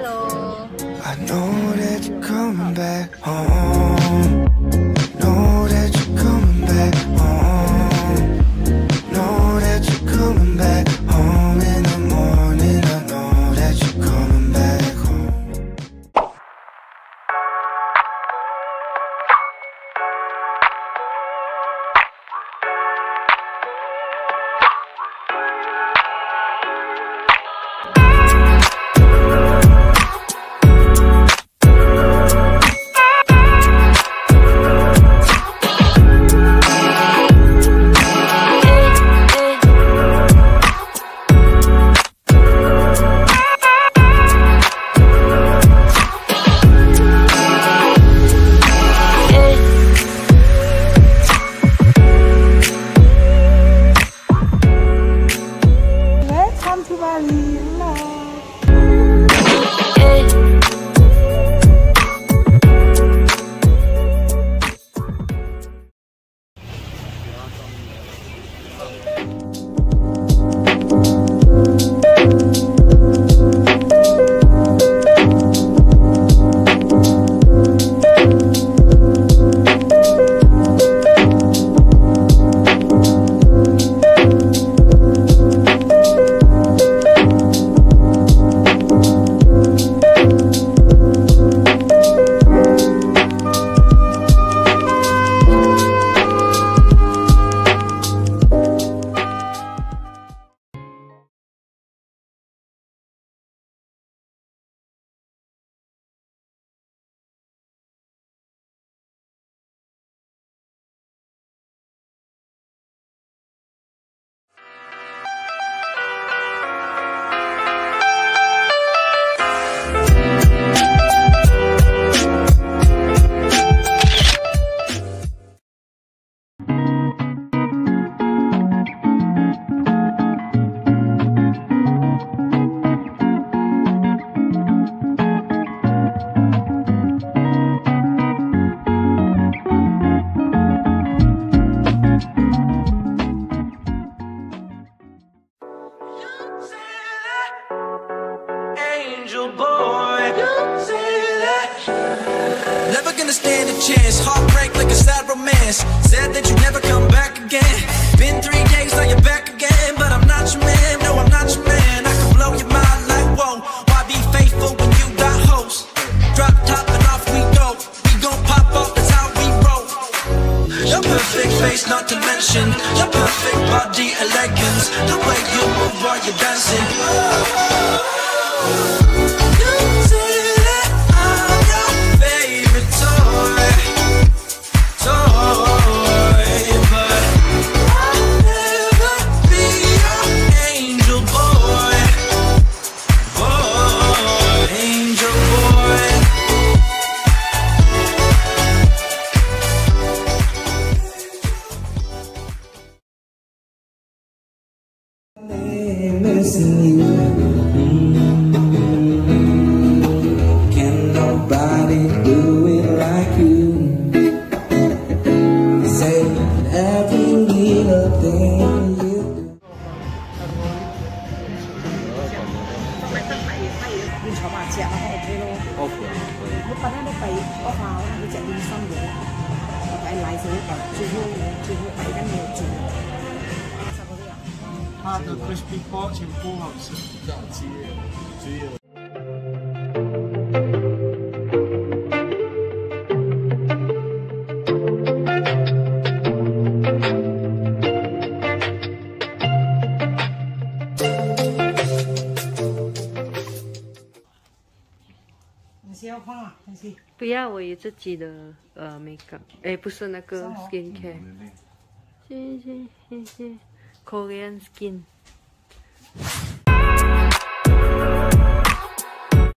Hello. I know that you come back home. Know that you come back home. Know that you coming back home in the morning. I know that you coming back home. Never gonna stand a chance. Heartbreak like a sad romance. Said that you'd never come back again. Been 3 days, now you're back again. But I'm not your man, no I'm not your man. I can blow your mind like whoa. Why be faithful when you got hoes? Drop top and off we go. We gon' pop off, that's how we roll. Your perfect face, not to mention your perfect body, elegance. The way you move while you're dancing. Missing you. Can nobody do it like you? Say every little thing you do. 他的 crispy pork 全部好吃，炸鸡耶，只有。你是要放啊？还是？不要，我有自己的makeup，不是那个 skincare。谢谢。Korean skin.